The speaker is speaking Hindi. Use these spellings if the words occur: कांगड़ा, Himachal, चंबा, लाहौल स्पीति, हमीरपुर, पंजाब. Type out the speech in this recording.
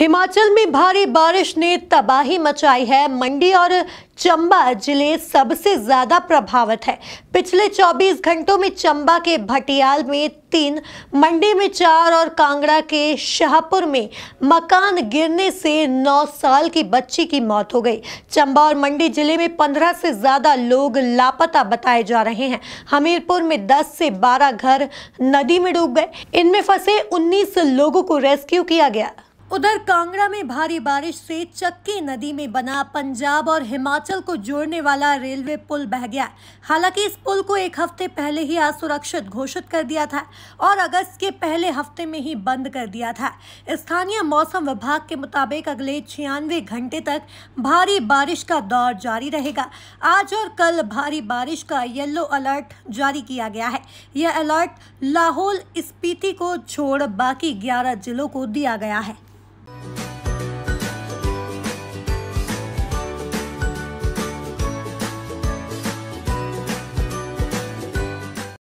हिमाचल में भारी बारिश ने तबाही मचाई है। मंडी और चंबा जिले सबसे ज्यादा प्रभावित है। पिछले 24 घंटों में चंबा के भटियाल में 3, मंडी में 4 और कांगड़ा के शाहपुर में मकान गिरने से 9 साल की बच्ची की मौत हो गई। चंबा और मंडी जिले में 15 से ज्यादा लोग लापता बताए जा रहे हैं। हमीरपुर में 10 से 12 घर नदी में डूब गए। इनमें फंसे 19 लोगों को रेस्क्यू किया गया। उधर कांगड़ा में भारी बारिश से चक्की नदी में बना पंजाब और हिमाचल को जोड़ने वाला रेलवे पुल बह गया। हालांकि इस पुल को एक हफ्ते पहले ही असुरक्षित घोषित कर दिया था और अगस्त के पहले हफ्ते में ही बंद कर दिया था। स्थानीय मौसम विभाग के मुताबिक अगले 96 घंटे तक भारी बारिश का दौर जारी रहेगा। आज और कल भारी बारिश का येलो अलर्ट जारी किया गया है। यह अलर्ट लाहौल स्पीति को छोड़ बाकी 11 जिलों को दिया गया है।